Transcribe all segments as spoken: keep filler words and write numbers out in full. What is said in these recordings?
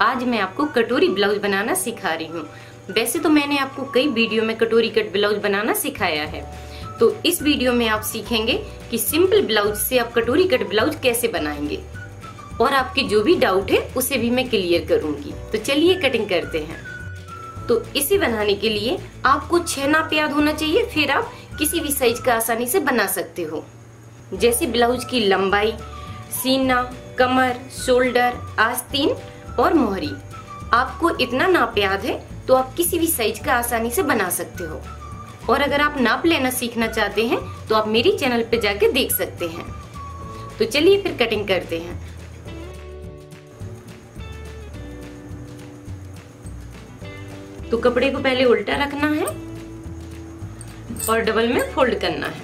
आज मैं आपको कटोरी ब्लाउज बनाना सिखा रही हूँ। वैसे तो मैंने आपको कई वीडियो में कटोरी कट ब्लाउज बनाना सिखाया है, तो इस वीडियो में आप सीखेंगे कि सिंपल ब्लाउज से आप कटोरी कट ब्लाउज कैसे बनाएंगे और आपके जो भी डाउट है उसे भी मैं क्लियर करूंगी। तो चलिए कटिंग करते हैं। तो इसे बनाने के लिए आपको छह नाप याद होना चाहिए, फिर आप किसी भी साइज का आसानी से बना सकते हो। जैसे ब्लाउज की लंबाई, सीना, कमर, शोल्डर, आस्तीन और मोहरी, आपको इतना नाप याद है तो आप किसी भी साइज का आसानी से बना सकते हो। और अगर आप नाप लेना सीखना चाहते हैं तो आप मेरी चैनल पे जाके देख सकते हैं। तो चलिए फिर कटिंग करते हैं। तो कपड़े को पहले उल्टा रखना है और डबल में फोल्ड करना है।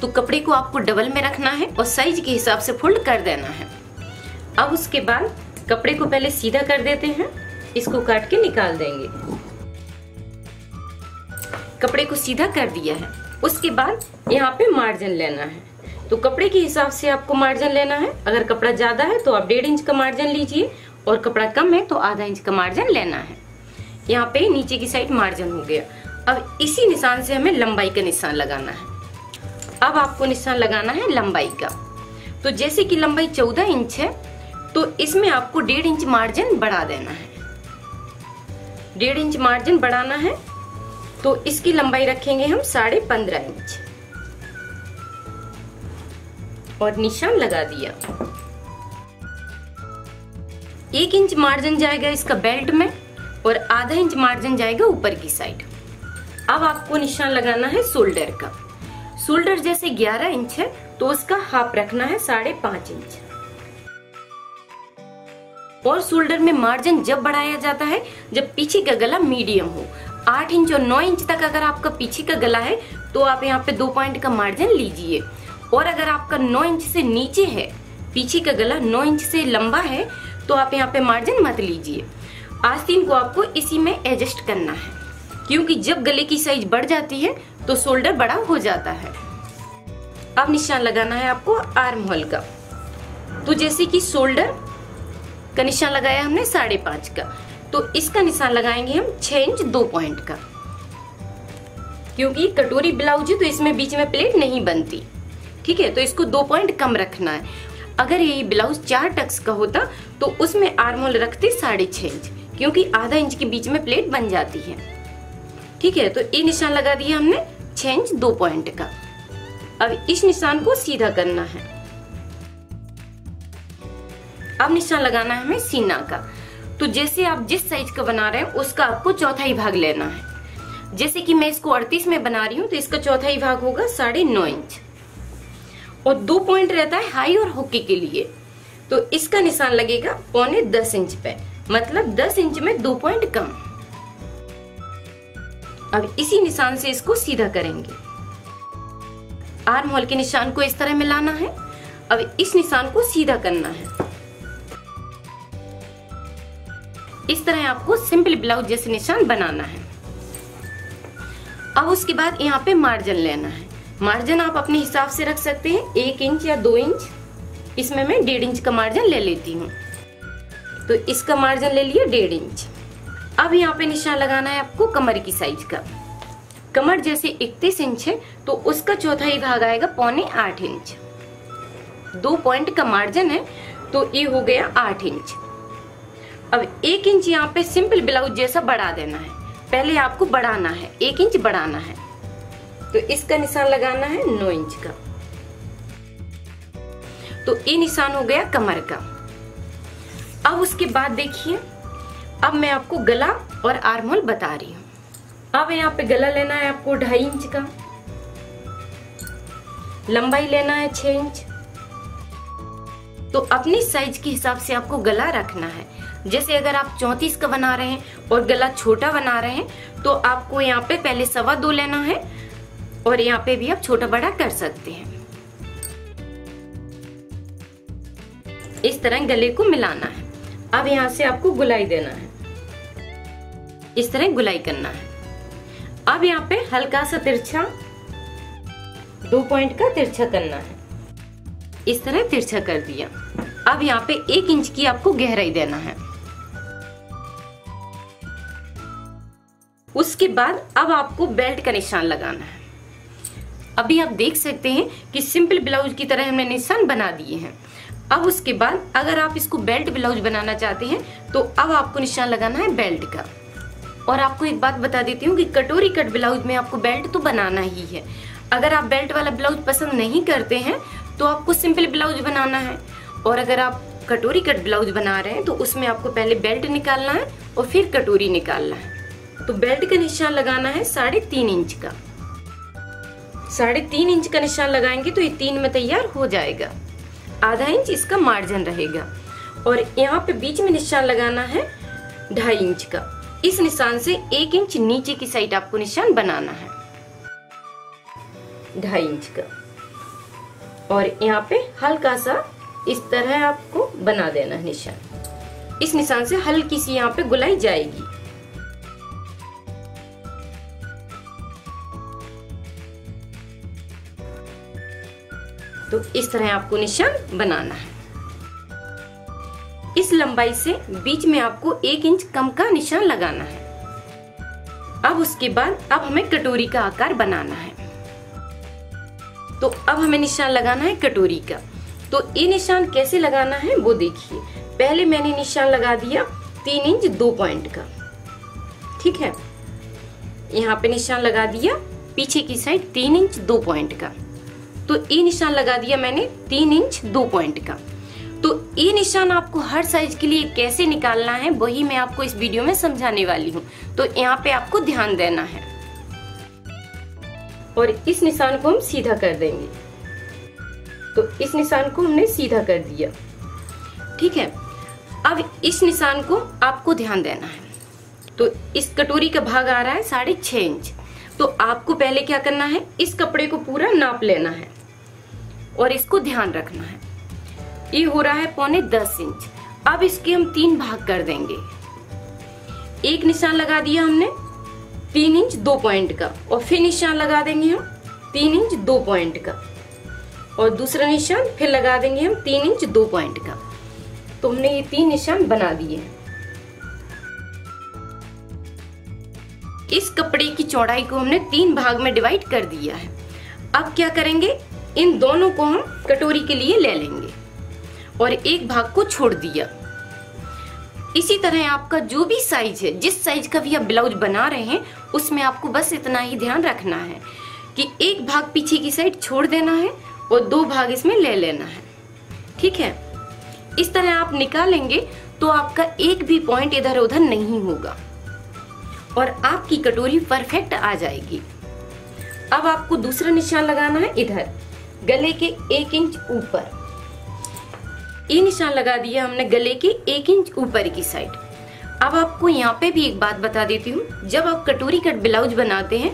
तो कपड़े को आपको डबल में रखना है और साइज के हिसाब से फोल्ड कर देना है। अब उसके बाद कपड़े को पहले सीधा कर देते हैं, इसको काट के निकाल देंगे। कपड़े को सीधा कर दिया है। उसके बाद यहाँ पे मार्जिन लेना है। तो कपड़े के हिसाब से आपको मार्जिन लेना है। अगर कपड़ा ज्यादा है तो आप डेढ़ इंच का मार्जिन लीजिए और कपड़ा कम है तो आधा इंच का मार्जिन लेना है। यहाँ पे नीचे की साइड मार्जिन हो गया। अब इसी निशान से हमें लंबाई का निशान लगाना है। अब आपको निशान लगाना है लंबाई का। तो जैसे कि लंबाई चौदह इंच है तो इसमें आपको डेढ़ इंच मार्जिन बढ़ा देना है। डेढ़ इंच मार्जिन बढ़ाना है तो इसकी लंबाई रखेंगे हम साढ़े पंद्रह इंच और निशान लगा दिया। एक इंच मार्जिन जाएगा इसका बेल्ट में और आधा इंच मार्जिन जाएगा ऊपर की साइड। अब आपको निशान लगाना है शोल्डर का। शोल्डर जैसे ग्यारह इंच है तो उसका हाफ रखना है साढ़े पांच इंच। और शोल्डर में मार्जिन जब बढ़ाया जाता है जब पीछे का गला मीडियम हो। आठ इंच और नौ इंच तक अगर आपका पीछे का गला है तो आप यहाँ पे दो पॉइंट का मार्जिन लीजिए। और अगर आपका नौ इंच से नीचे है, पीछे का गला नौ इंच से लंबा है, तो आप यहाँ पे मार्जिन मत लीजिए। आस्तीन को आपको इसी में एडजस्ट करना है, क्योंकि जब गले की साइज बढ़ जाती है तो शोल्डर बड़ा हो जाता है। अब निशान लगाना है आपको आर्म होल का। तो जैसे कि शोल्डर का निशान लगाया हमने साढ़े पांच का, तो इसका निशान लगाएंगे हम छह इंच दो पॉइंट का, क्योंकि कटोरी ब्लाउज है तो इसमें बीच में प्लेट नहीं बनती। ठीक है, तो इसको दो पॉइंट कम रखना है। अगर यही ब्लाउज चार टक्स का होता तो उसमें आर्म होल रखते साढ़े छह इंच, क्योंकि आधा इंच के बीच में प्लेट बन जाती है। ठीक है, तो ये निशान लगा दिया हमने छह इंच दो पॉइंट का। अब इस निशान को सीधा करना है। अब निशान लगाना है हमें सीना का। तो जैसे आप जिस साइज का बना रहे हैं उसका आपको चौथाई भाग लेना है। जैसे कि मैं इसको अड़तीस में बना रही हूँ तो इसका चौथाई भाग होगा साढ़े नौ इंच और दो पॉइंट रहता है हाई और होके के लिए। तो इसका निशान लगेगा पौने दस इंच पे, मतलब दस इंच में दो पॉइंट कम। अब इसी निशान से इसको सीधा करेंगे। आर्म होल के निशान को इस तरह मिलाना है। अब इस निशान को सीधा करना है। इस तरह आपको सिंपल ब्लाउज जैसे निशान बनाना है। अब उसके बाद यहाँ पे मार्जिन लेना है। मार्जिन आप अपने हिसाब से रख सकते हैं, एक इंच या दो इंच। इसमें मैं डेढ़ इंच का मार्जिन ले लेती हूँ। तो इसका मार्जिन ले लिया डेढ़ इंच। अब यहाँ पे निशान लगाना है आपको कमर की साइज का। कमर जैसे इकतीस इंच है तो उसका चौथाई भाग आएगा पौने आठ इंच। दो पॉइंट का मार्जिन है तो ये हो गया आठ इंच। अब एक इंच यहाँ पे सिंपल ब्लाउज जैसा बढ़ा देना है। पहले आपको बढ़ाना है, एक इंच बढ़ाना है। तो इसका निशान लगाना है नौ इंच का। तो ये निशान हो गया कमर का। अब उसके बाद देखिए, अब मैं आपको गला और आर्म होल बता रही हूँ। अब यहाँ पे गला लेना है आपको ढाई इंच का, लंबाई लेना है छह इंच। तो अपनी साइज के हिसाब से आपको गला रखना है। जैसे अगर आप चौंतीस का बना रहे हैं और गला छोटा बना रहे हैं तो आपको यहाँ पे पहले सवा दो लेना है और यहाँ पे भी आप छोटा बड़ा कर सकते हैं। इस तरह गले को मिलाना है। अब यहाँ से आपको गुलाई देना है, इस तरह गुलाई करना है। अब यहाँ पे हल्का सा तिरछा, दो पॉइंट का तिरछा करना है। इस तरह तिरछा कर दिया। अब यहाँ पे एक इंच की आपको गहराई देना है। उसके बाद अब आपको बेल्ट का निशान लगाना है। अभी आप देख सकते हैं कि सिंपल ब्लाउज की तरह हमने निशान बना दिए हैं। अब उसके बाद अगर आप इसको बेल्ट ब्लाउज बनाना चाहते हैं तो अब आपको निशान लगाना है बेल्ट का। और आपको एक बात बता देती हूँ कि कटोरी कट ब्लाउज में आपको बेल्ट तो बनाना ही है। अगर आप बेल्ट वाला ब्लाउज पसंद नहीं करते हैं तो आपको सिंपल ब्लाउज बनाना है। और अगर आप कटोरी कट ब्लाउज बना रहे हैं तो उसमें आपको पहले बेल्ट निकालना है और फिर कटोरी निकालना है। तो बेल्ट का निशान लगाना है साढ़े तीन इंच का। साढ़े तीन इंच का निशान लगाएंगे तो ये तीन में तैयार हो जाएगा। आधा इंच इसका मार्जिन रहेगा। और यहाँ पे बीच में निशान लगाना है ढाई इंच का। इस निशान से एक इंच नीचे की साइड आपको निशान बनाना है ढाई इंच का। और यहाँ पे हल्का सा इस तरह आपको बना देना है निशान। इस निशान से हल्की सी यहाँ पे गुलाई जाएगी। तो इस तरह आपको निशान बनाना है। इस लंबाई से बीच में आपको एक इंच कम का निशान लगाना है। अब उसके बाद अब हमें कटोरी का आकार बनाना है। तो अब हमें निशान लगाना है कटोरी का। तो ये निशान कैसे लगाना है वो देखिए। पहले मैंने निशान लगा दिया तीन इंच दो पॉइंट का, ठीक है। यहाँ पे निशान लगा दिया पीछे की साइड तीन इंच दो पॉइंट का। तो ये निशान लगा दिया मैंने तीन इंच दो पॉइंट का। तो ये निशान आपको हर साइज के लिए कैसे निकालना है वही मैं आपको इस वीडियो में समझाने वाली हूँ। तो यहाँ पे आपको ध्यान देना है। और इस निशान को हम सीधा कर देंगे। तो इस निशान को हमने सीधा कर दिया, ठीक है। अब इस निशान को आपको ध्यान देना है। तो इस कटोरी का भाग आ रहा है साढ़े छः इंच। तो आपको पहले क्या करना है, इस कपड़े को पूरा नाप लेना है और इसको ध्यान रखना है। ये हो रहा है पौने दस इंच। अब इसके हम तीन भाग कर देंगे। एक निशान लगा दिया हमने तीन इंच दो पॉइंट का और फिर निशान लगा देंगे हम तीन इंच दो पॉइंट का। और दूसरा निशान फिर लगा देंगे हम तीन इंच दो पॉइंट का। तो हमने ये तीन निशान बना दिए हैं। इस कपड़े की चौड़ाई को हमने तीन भाग में डिवाइड कर दिया है। अब क्या करेंगे, इन दोनों को हम कटोरी के लिए ले लेंगे और एक भाग को छोड़ दिया। इसी तरह आपका जो भी साइज है, जिस साइज का भी आप ब्लाउज बना रहे हैं, उसमें आपको बस इतना ही ध्यान रखना है कि एक भाग पीछे की साइड छोड़ देना है और दो भाग इसमें ले लेना है, ठीक है। इस तरह आप निकालेंगे तो आपका एक भी पॉइंट इधर उधर नहीं होगा और आपकी कटोरी परफेक्ट आ जाएगी। अब आपको दूसरा निशान लगाना है इधर गले के एक इंच ऊपर। ये निशान लगा दिया हमने गले के एक इंच ऊपर की साइड। अब आपको यहाँ पे भी एक बात बता देती हूँ, जब आप कटोरी कट ब्लाउज बनाते हैं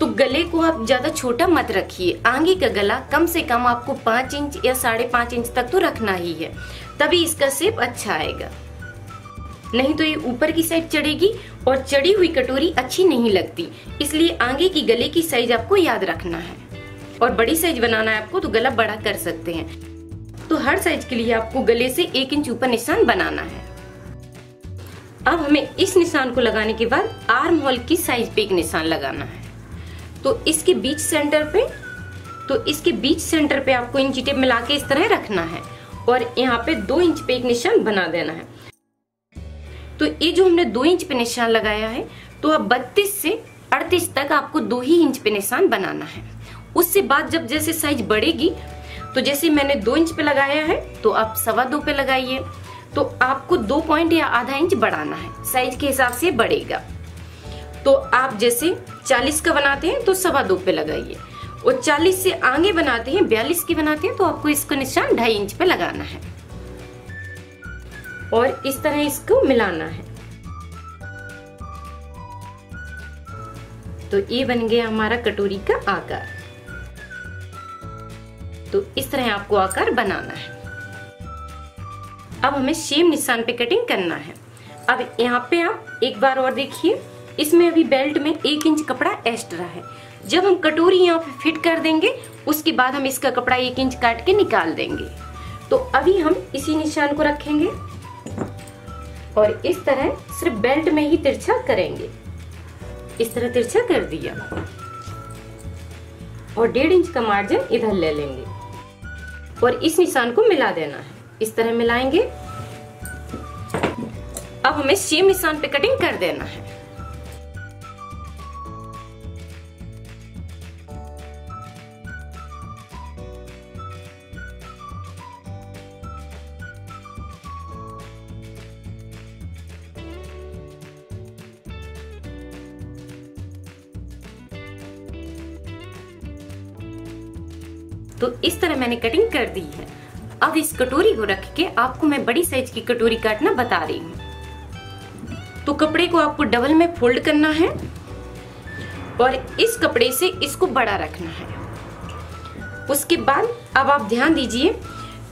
तो गले को आप ज्यादा छोटा मत रखिए। आगे का गला कम से कम आपको पाँच इंच या साढ़े पाँच इंच तक तो रखना ही है, तभी इसका शेप अच्छा आएगा। नहीं तो ये ऊपर की साइड चढ़ेगी और चढ़ी हुई कटोरी अच्छी नहीं लगती। इसलिए आगे की गले की साइज आपको याद रखना है। और बड़ी साइज बनाना है आपको तो गला बड़ा कर सकते हैं। तो हर साइज के लिए आपको गले से एक इंच ऊपर निशान बनाना है। अब हमें इस निशान को लगाने के बाद आर्म होल की साइज पे एक निशान लगाना है। तो इसके बीच सेंटर पे तो इसके बीच सेंटर पे आपको इंची टेप मिला के इस तरह रखना है और यहाँ पे दो इंच पे एक निशान बना देना है। तो ये जो हमने दो इंच पे निशान लगाया है, तो अब बत्तीस से अड़तीस तक आपको दो ही इंच पे निशान बनाना है। उससे बाद जब जैसे साइज बढ़ेगी, तो जैसे मैंने दो इंच पे लगाया है तो आप सवा दो पे लगाइए। तो आपको दो पॉइंट या आधा इंच बढ़ाना है, साइज के हिसाब से बढ़ेगा। तो आप जैसे चालीस का बनाते हैं तो सवा दो पे लगाइए, और चालीस से आगे बनाते हैं, बयालीस की बनाते हैं, तो आपको इसका निशान ढाई इंच पे लगाना है और इस तरह इसको मिलाना है। तो ये बन गया हमारा कटोरी का आकार। तो इस तरह आपको आकार बनाना है। अब हमें सेम निशान पे कटिंग करना है। अब यहाँ पे आप एक बार और देखिए, इसमें अभी बेल्ट में एक इंच कपड़ा एक्स्ट्रा है। जब हम कटोरी यहाँ पे फिट कर देंगे उसके बाद हम इसका कपड़ा एक इंच काट के निकाल देंगे। तो अभी हम इसी निशान को रखेंगे और इस तरह सिर्फ बेल्ट में ही तिरछा करेंगे। इस तरह तिरछा कर दिया और डेढ़ इंच का मार्जिन इधर ले लेंगे और इस निशान को मिला देना है। इस तरह मिलाएंगे। अब हमें सेम निशान पे कटिंग कर देना है। तो इस तरह मैंने कटिंग कर दी है। अब इस कटोरी को रख के आपको मैं बड़ी साइज की कटोरी काटना बता रही हूँ। तो कपड़े को आपको डबल में फोल्ड करना है और इस कपड़े से इसको बड़ा रखना है। उसके बाद अब आप ध्यान दीजिए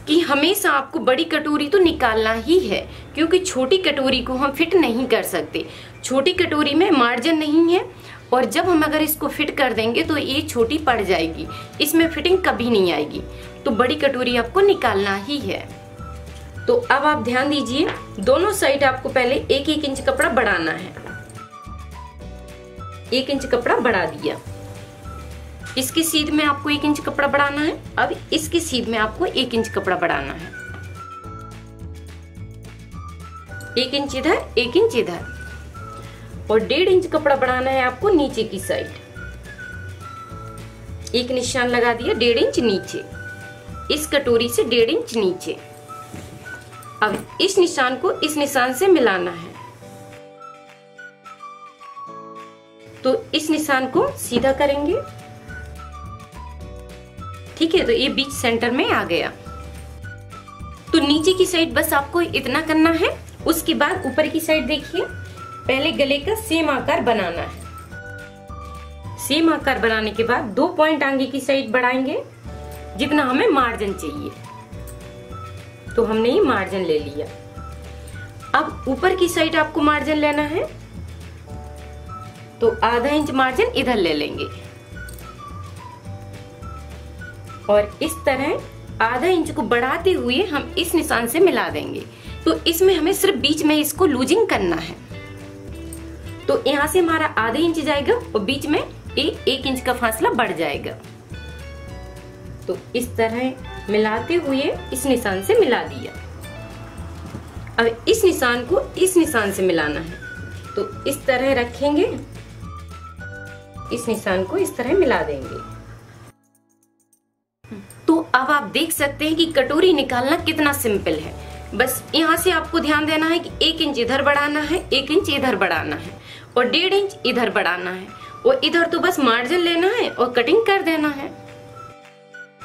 कि हमेशा आपको बड़ी कटोरी तो निकालना ही है, क्योंकि छोटी कटोरी को हम फिट नहीं कर सकते। छोटी कटोरी में मार्जिन नहीं है और जब हम अगर इसको फिट कर देंगे तो ये छोटी पड़ जाएगी, इसमें फिटिंग कभी नहीं आएगी। तो बड़ी कटोरी आपको निकालना ही है। तो अब आप ध्यान दीजिए, दोनों साइड आपको पहले एक एक इंच कपड़ा बढ़ाना है। एक इंच कपड़ा बढ़ा दिया। इसकी सीध में आपको एक इंच कपड़ा बढ़ाना है। अब इसकी सीध में आपको एक इंच कपड़ा बढ़ाना है। एक इंच इधर, एक इंच इधर और डेढ़ इंच कपड़ा बढ़ाना है आपको नीचे की साइड। एक निशान लगा दिया डेढ़ इंच नीचे, इस कटोरी से डेढ़ इंच नीचे। अब इस निशान को इस निशान से मिलाना है। तो इस निशान को सीधा करेंगे। ठीक है, तो ये बीच सेंटर में आ गया। तो नीचे की साइड बस आपको इतना करना है। उसके बाद ऊपर की साइड देखिए, पहले गले का सेम आकार बनाना है। सेम आकार बनाने के बाद दो पॉइंट आगे की साइड बढ़ाएंगे, जितना हमें मार्जिन चाहिए। तो हमने ये मार्जिन ले लिया। अब ऊपर की साइड आपको मार्जिन लेना है, तो आधा इंच मार्जिन इधर ले लेंगे और इस तरह आधा इंच को बढ़ाते हुए हम इस निशान से मिला देंगे। तो इसमें हमें सिर्फ बीच में इसको लूजिंग करना है। तो यहाँ से हमारा आधा इंच जाएगा और बीच में एक एक इंच का फासला बढ़ जाएगा। तो इस तरह मिलाते हुए इस निशान से मिला दिया। अब इस निशान को इस निशान से मिलाना है। तो इस तरह रखेंगे, इस निशान को इस तरह मिला देंगे। तो अब आप देख सकते हैं कि कटोरी निकालना कितना सिंपल है। बस यहाँ से आपको ध्यान देना है कि एक इंच इधर बढ़ाना है, एक इंच इधर बढ़ाना है और डेढ़ इंच इधर बढ़ाना है और इधर तो बस मार्जिन लेना है और कटिंग कर देना है।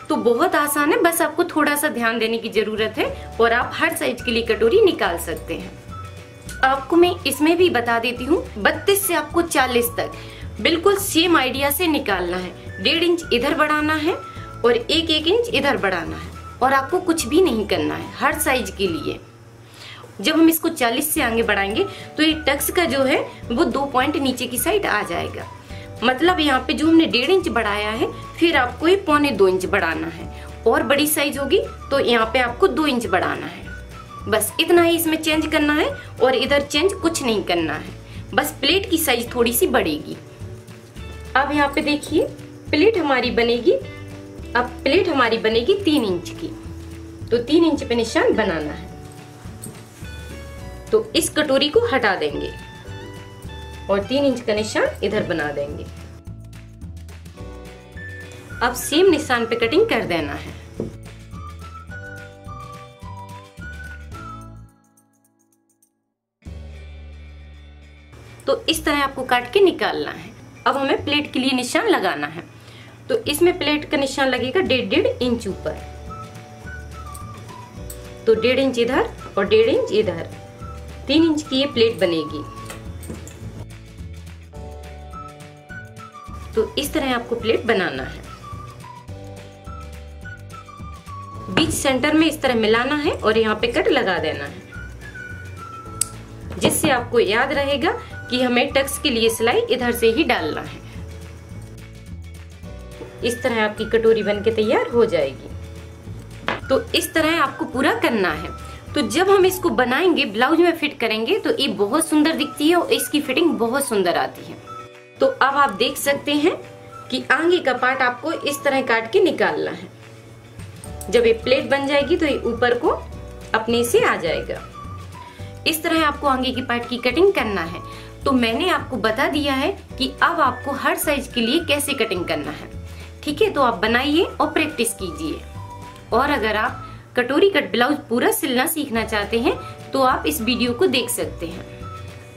तो बहुत आसान है, बस आपको थोड़ा सा ध्यान देने की जरूरत है और आप हर साइज के लिए कटोरी निकाल सकते हैं। आपको मैं इसमें भी बता देती हूँ, बत्तीस से आपको चालीस तक बिल्कुल सेम आइडिया से निकालना है। डेढ़ इंच इधर बढ़ाना है और एक एक इंच इधर बढ़ाना है और आपको कुछ भी नहीं करना है हर साइज के लिए। जब हम इसको चालीस से आगे बढ़ाएंगे तो ये टक्स का जो है वो दो पॉइंट नीचे की साइड आ जाएगा। मतलब यहाँ पे जो हमने डेढ़ इंच बढ़ाया है, फिर आपको ये पौने दो इंच बढ़ाना है और बड़ी साइज होगी तो यहाँ पे आपको दो इंच बढ़ाना है। बस इतना ही इसमें चेंज करना है और इधर चेंज कुछ नहीं करना है। बस प्लेट की साइज थोड़ी सी बढ़ेगी। अब यहाँ पे देखिए, प्लेट हमारी बनेगी अब प्लेट हमारी बनेगी तीन इंच की। तो तीन इंच पे निशान बनाना है। तो इस कटोरी को हटा देंगे और तीन इंच का निशान इधर बना देंगे। अब सेम निशान पे कटिंग कर देना है। तो इस तरह आपको काट के निकालना है। अब हमें प्लेट के लिए निशान लगाना है। तो इसमें प्लेट का निशान लगेगा डेढ़ डेढ़ इंच ऊपर। तो डेढ़ इंच इधर और डेढ़ इंच इधर, तीन इंच की ये प्लेट बनेगी। तो इस तरह आपको प्लेट बनाना है। बीच सेंटर में इस तरह मिलाना है और यहाँ पे कट लगा देना है, जिससे आपको याद रहेगा कि हमें टक्स के लिए सिलाई इधर से ही डालना है। इस तरह आपकी कटोरी बनके तैयार हो जाएगी। तो इस तरह आपको पूरा करना है। तो जब हम इसको बनाएंगे, ब्लाउज में फिट करेंगे तो ये बहुत सुंदर दिखती है और इसकी फिटिंग बहुत सुंदर आती है। तो अब आप देख सकते हैं कि आगे का पार्ट आपको इस तरह काट के निकालना है। जब ये प्लेट बन जाएगी तो ये ऊपर को अपने से आ जाएगा। इस तरह आपको आगे की पार्ट की कटिंग करना है। तो मैंने आपको बता दिया है कि अब आपको हर साइज के लिए कैसे कटिंग करना है, ठीक है। तो आप बनाइए और प्रैक्टिस कीजिए। और अगर आप कटोरी कट ब्लाउज पूरा सिलना सीखना चाहते हैं तो आप इस वीडियो को देख सकते हैं।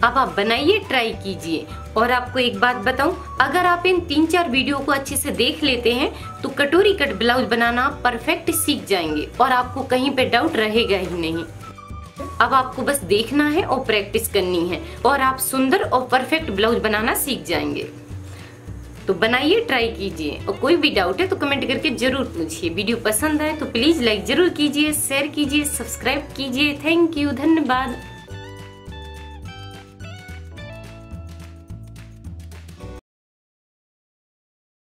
अब आप बनाइए, ट्राई कीजिए। और आपको एक बात बताऊं, अगर आप इन तीन चार वीडियो को अच्छे से देख लेते हैं तो कटोरी कट ब्लाउज बनाना आप परफेक्ट सीख जाएंगे और आपको कहीं पे डाउट रहेगा ही नहीं। अब आपको बस देखना है और प्रैक्टिस करनी है और आप सुंदर और परफेक्ट ब्लाउज बनाना सीख जाएंगे। तो बनाइए, ट्राई कीजिए और कोई भी डाउट है तो कमेंट करके जरूर पूछिए। वीडियो पसंद आए तो प्लीज लाइक जरूर कीजिए, शेयर कीजिए, सब्सक्राइब कीजिए। थैंक यू, धन्यवाद।